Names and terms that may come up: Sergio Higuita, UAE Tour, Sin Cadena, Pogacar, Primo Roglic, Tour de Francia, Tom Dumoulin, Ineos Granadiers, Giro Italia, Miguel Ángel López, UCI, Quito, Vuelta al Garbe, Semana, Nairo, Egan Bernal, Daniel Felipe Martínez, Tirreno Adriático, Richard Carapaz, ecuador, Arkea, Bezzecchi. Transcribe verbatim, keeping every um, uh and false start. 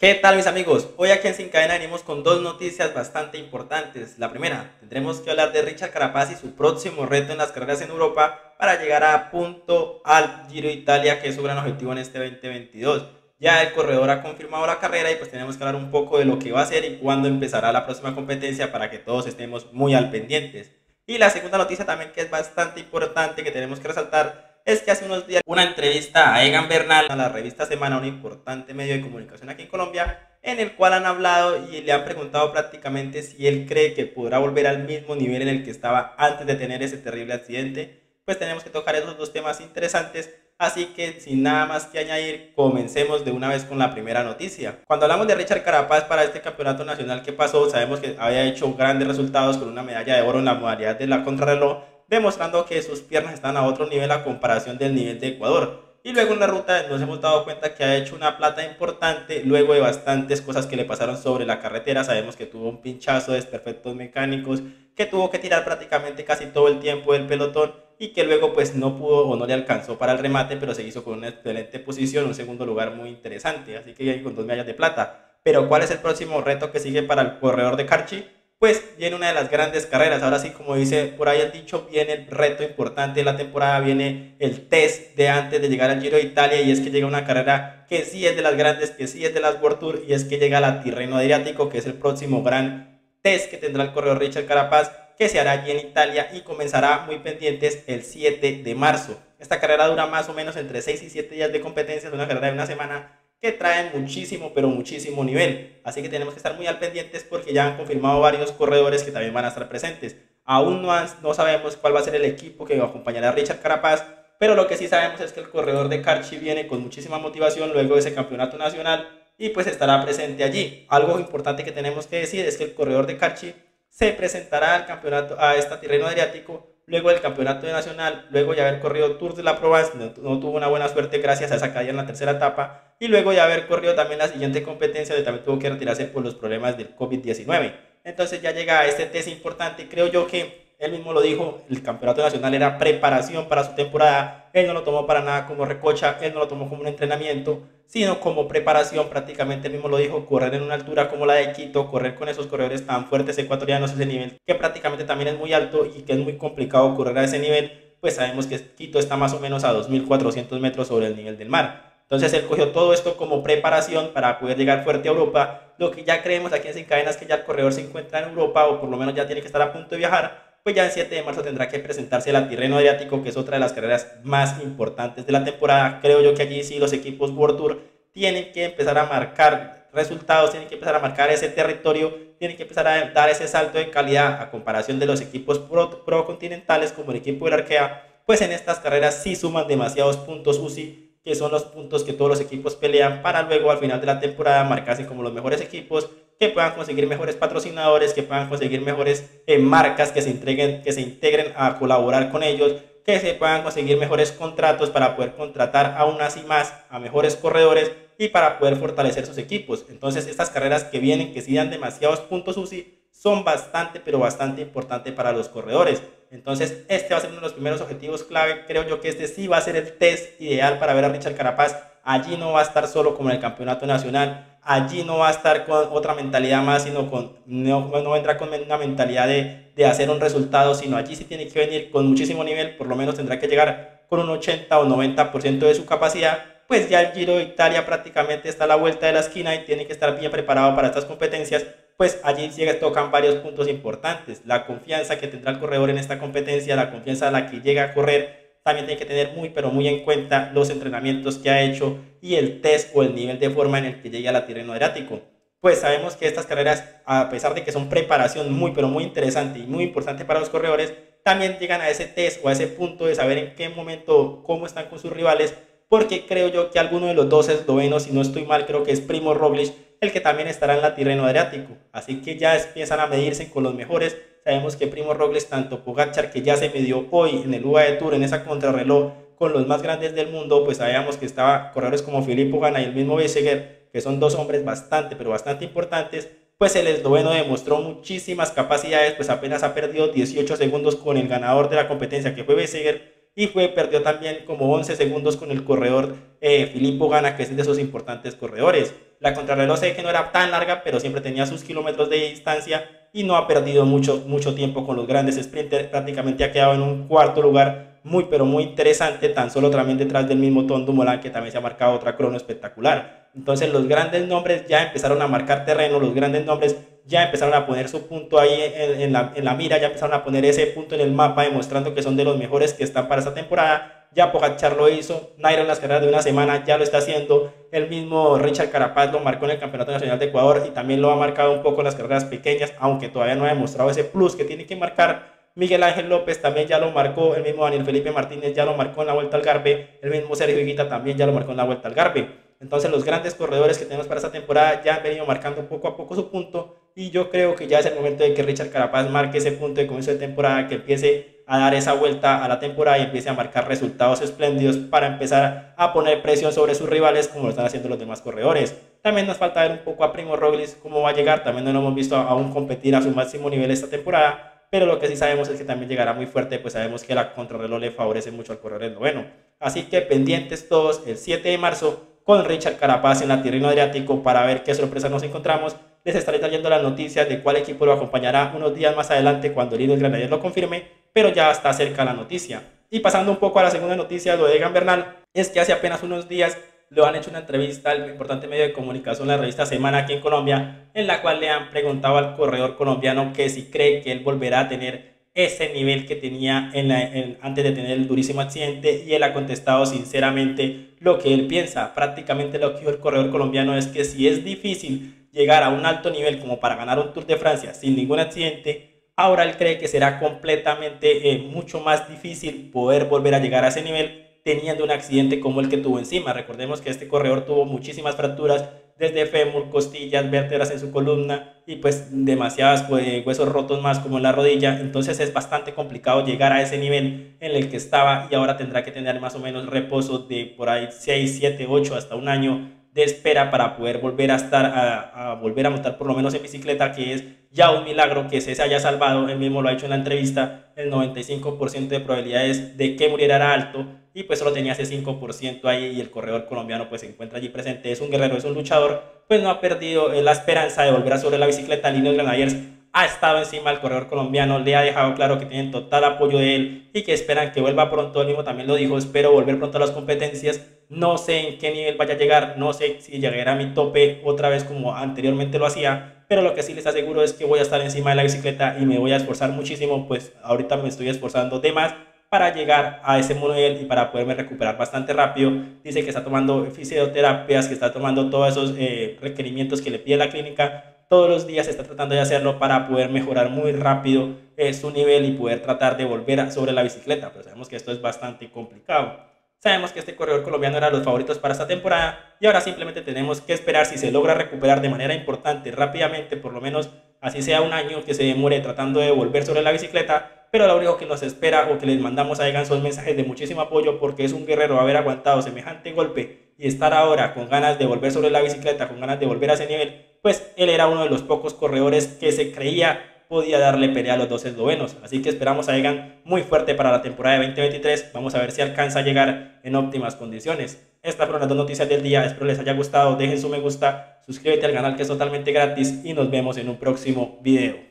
¿Qué tal, mis amigos? Hoy aquí en Sin Cadena venimos con dos noticias bastante importantes. La primera, tendremos que hablar de Richard Carapaz y su próximo reto en las carreras en Europa para llegar a punto al Giro Italia, que es su gran objetivo en este veinte veintidós. Ya el corredor ha confirmado la carrera y pues tenemos que hablar un poco de lo que va a hacer y cuándo empezará la próxima competencia para que todos estemos muy al pendientes. Y la segunda noticia también, que es bastante importante, que tenemos que resaltar, es que hace unos días una entrevista a Egan Bernal a la revista Semana, un importante medio de comunicación aquí en Colombia, en el cual han hablado y le han preguntado prácticamente si él cree que podrá volver al mismo nivel en el que estaba antes de tener ese terrible accidente. Pues tenemos que tocar esos dos temas interesantes, así que sin nada más que añadir, comencemos de una vez con la primera noticia. Cuando hablamos de Richard Carapaz para este campeonato nacional que pasó, sabemos que había hecho grandes resultados con una medalla de oro en la modalidad de la contrarreloj, demostrando que sus piernas están a otro nivel a comparación del nivel de Ecuador. Y luego en la ruta nos hemos dado cuenta que ha hecho una plata importante luego de bastantes cosas que le pasaron sobre la carretera. Sabemos que tuvo un pinchazo, desperfectos mecánicos, que tuvo que tirar prácticamente casi todo el tiempo del pelotón y que luego pues no pudo o no le alcanzó para el remate, pero se hizo con una excelente posición, un segundo lugar muy interesante, así que con dos medallas de plata. Pero ¿cuál es el próximo reto que sigue para el corredor de Carchi? Pues viene una de las grandes carreras. Ahora sí, como dice por ahí el dicho, viene el reto importante de la temporada, viene el test de antes de llegar al Giro de Italia, y es que llega una carrera que sí es de las grandes, que sí es de las World Tour, y es que llega la Tirreno Adriático, que es el próximo gran test que tendrá el corredor Richard Carapaz, que se hará allí en Italia y comenzará, muy pendientes, el siete de marzo. Esta carrera dura más o menos entre seis y siete días de competencia, es una carrera de una semana que traen muchísimo, pero muchísimo nivel. Así que tenemos que estar muy al pendientes porque ya han confirmado varios corredores que también van a estar presentes. Aún no, han, no sabemos cuál va a ser el equipo que acompañará a Richard Carapaz, pero lo que sí sabemos es que el corredor de Carchi viene con muchísima motivación luego de ese campeonato nacional y pues estará presente allí. Algo importante que tenemos que decir es que el corredor de Carchi se presentará al campeonato, a este Tirreno Adriático, luego el campeonato nacional, luego ya haber corrido Tour de la Provence, no, no tuvo una buena suerte gracias a esa caída en la tercera etapa, y luego ya haber corrido también la siguiente competencia, donde también tuvo que retirarse por los problemas del COVID diecinueve. Entonces ya llega a este test importante. Creo yo que él mismo lo dijo, el campeonato nacional era preparación para su temporada, él no lo tomó para nada como recocha, él no lo tomó como un entrenamiento, sino como preparación. Prácticamente él mismo lo dijo, correr en una altura como la de Quito, correr con esos corredores tan fuertes ecuatorianos, ese nivel que prácticamente también es muy alto y que es muy complicado correr a ese nivel, pues sabemos que Quito está más o menos a dos mil cuatrocientos metros sobre el nivel del mar. Entonces él cogió todo esto como preparación para poder llegar fuerte a Europa. Lo que ya creemos aquí en Sin Cadena es que ya el corredor se encuentra en Europa, o por lo menos ya tiene que estar a punto de viajar. Pues ya el siete de marzo tendrá que presentarse al Tirreno Adriático, que es otra de las carreras más importantes de la temporada. Creo yo que allí sí los equipos World Tour tienen que empezar a marcar resultados, tienen que empezar a marcar ese territorio, tienen que empezar a dar ese salto de calidad a comparación de los equipos pro, pro continentales como el equipo del Arkea. Pues en estas carreras sí suman demasiados puntos U C I, que son los puntos que todos los equipos pelean para luego al final de la temporada marcarse como los mejores equipos, que puedan conseguir mejores patrocinadores, que puedan conseguir mejores eh, marcas que se, entreguen, que se integren a colaborar con ellos, que se puedan conseguir mejores contratos para poder contratar aún así más a mejores corredores y para poder fortalecer sus equipos. Entonces estas carreras que vienen, que sí dan demasiados puntos U C I, son bastante, pero bastante importantes para los corredores. Entonces este va a ser uno de los primeros objetivos clave. Creo yo que este sí va a ser el test ideal para ver a Richard Carapaz. Allí no va a estar solo como en el campeonato nacional, allí no va a estar con otra mentalidad más, sino con, no, no vendrá con una mentalidad de, de hacer un resultado, sino allí sí tiene que venir con muchísimo nivel. Por lo menos tendrá que llegar con un ochenta o noventa por ciento de su capacidad. Pues ya el Giro de Italia prácticamente está a la vuelta de la esquina y tiene que estar bien preparado para estas competencias. Pues allí sí tocan varios puntos importantes: la confianza que tendrá el corredor en esta competencia, la confianza a la que llega a correr. También tiene que tener muy pero muy en cuenta los entrenamientos que ha hecho y el test o el nivel de forma en el que llegue a la Tirreno Adriático. Pues sabemos que estas carreras, a pesar de que son preparación muy pero muy interesante y muy importante para los corredores, también llegan a ese test o a ese punto de saber en qué momento, cómo están con sus rivales, porque creo yo que alguno de los dos eslovenos, si no estoy mal, creo que es Primo Roglic, el que también estará en la Tirreno Adriático. Así que ya empiezan a medirse con los mejores. Sabemos que Primo Roglic, tanto Pogacar, que ya se midió hoy en el U A E Tour, en esa contrarreloj con los más grandes del mundo, pues sabíamos que estaba corredores como Filippo Ganna y el mismo Bezzecchi, que son dos hombres bastante, pero bastante importantes. Pues el esloveno demostró muchísimas capacidades, pues apenas ha perdido dieciocho segundos con el ganador de la competencia, que fue Bezzecchi, y fue, perdió también como once segundos con el corredor eh, Filippo Ganna, que es de esos importantes corredores. La contrarreloj sé que no era tan larga, pero siempre tenía sus kilómetros de distancia y no ha perdido mucho, mucho tiempo con los grandes sprinters. Prácticamente ha quedado en un cuarto lugar muy, pero muy interesante, tan solo también detrás del mismo Tom Dumoulin, que también se ha marcado otra crono espectacular. Entonces los grandes nombres ya empezaron a marcar terreno, los grandes nombres ya empezaron a poner su punto ahí en, en, la, en la mira, ya empezaron a poner ese punto en el mapa, demostrando que son de los mejores que están para esta temporada. Ya Pogacar lo hizo, Nairo en las carreras de una semana ya lo está haciendo, el mismo Richard Carapaz lo marcó en el Campeonato Nacional de Ecuador y también lo ha marcado un poco en las carreras pequeñas, aunque todavía no ha demostrado ese plus que tiene que marcar. Miguel Ángel López también ya lo marcó, el mismo Daniel Felipe Martínez ya lo marcó en la Vuelta al Garbe, el mismo Sergio Higuita también ya lo marcó en la Vuelta al Garbe. Entonces los grandes corredores que tenemos para esta temporada ya han venido marcando poco a poco su punto, y yo creo que ya es el momento de que Richard Carapaz marque ese punto de comienzo de temporada, que empiece a dar esa vuelta a la temporada y empiece a marcar resultados espléndidos para empezar a poner presión sobre sus rivales como lo están haciendo los demás corredores. También nos falta ver un poco a Primo Roglic cómo va a llegar, también no lo hemos visto aún competir a su máximo nivel esta temporada, pero lo que sí sabemos es que también llegará muy fuerte, pues sabemos que la contrarreloj le favorece mucho al corredor del noveno. Así que pendientes todos el siete de marzo con Richard Carapaz en la Tirreno Adriático para ver qué sorpresa nos encontramos. Les estaré trayendo las noticias de cuál equipo lo acompañará unos días más adelante cuando el Ineos Granadiers lo confirme, pero ya está cerca la noticia. Y pasando un poco a la segunda noticia, lo de Egan Bernal, es que hace apenas unos días le han hecho una entrevista al importante medio de comunicación, la revista Semana aquí en Colombia, en la cual le han preguntado al corredor colombiano que si cree que él volverá a tener ese nivel que tenía en la, en, antes de tener el durísimo accidente, y él ha contestado sinceramente lo que él piensa. Prácticamente lo que dijo el corredor colombiano es que si es difícil llegar a un alto nivel como para ganar un Tour de Francia sin ningún accidente, ahora él cree que será completamente eh, mucho más difícil poder volver a llegar a ese nivel teniendo un accidente como el que tuvo encima. Recordemos que este corredor tuvo muchísimas fracturas, desde fémur, costillas, vértebras en su columna y pues demasiados pues, huesos rotos más como en la rodilla. Entonces es bastante complicado llegar a ese nivel en el que estaba, y ahora tendrá que tener más o menos reposo de por ahí seis, siete, ocho hasta un año de espera para poder volver a estar a, a volver a montar por lo menos en bicicleta, que es ya un milagro que se haya salvado. Él mismo lo ha hecho en la entrevista, el noventa y cinco por ciento de probabilidades de que muriera alto, y pues solo tenía ese cinco por ciento ahí, y el corredor colombiano pues se encuentra allí presente. Es un guerrero, es un luchador, pues no ha perdido la esperanza de volver a sobre la bicicleta. Ineos Granadiers ha estado encima del corredor colombiano, le ha dejado claro que tienen total apoyo de él y que esperan que vuelva pronto. Él mismo también lo dijo: espero volver pronto a las competencias, no sé en qué nivel vaya a llegar, no sé si llegará a mi tope otra vez como anteriormente lo hacía, pero lo que sí les aseguro es que voy a estar encima de la bicicleta y me voy a esforzar muchísimo, pues ahorita me estoy esforzando de más para llegar a ese nivel y para poderme recuperar bastante rápido. Dice que está tomando fisioterapias, que está tomando todos esos eh, requerimientos que le pide la clínica. Todos los días está tratando de hacerlo para poder mejorar muy rápido eh, su nivel y poder tratar de volver sobre la bicicleta, pero sabemos que esto es bastante complicado. Sabemos que este corredor colombiano era de los favoritos para esta temporada, y ahora simplemente tenemos que esperar si se logra recuperar de manera importante, rápidamente, por lo menos así sea un año que se demore tratando de volver sobre la bicicleta. Pero lo único que nos espera o que les mandamos a Egan son mensajes de muchísimo apoyo, porque es un guerrero haber aguantado semejante golpe y estar ahora con ganas de volver sobre la bicicleta, con ganas de volver a ese nivel. Pues él era uno de los pocos corredores que se creía podía darle pelea a los dos eslovenos. Así que esperamos a Egan muy fuerte para la temporada de veinte veintitrés. Vamos a ver si alcanza a llegar en óptimas condiciones. Estas fueron las dos noticias del día. Espero les haya gustado. Dejen su me gusta, suscríbete al canal, que es totalmente gratis, y nos vemos en un próximo video.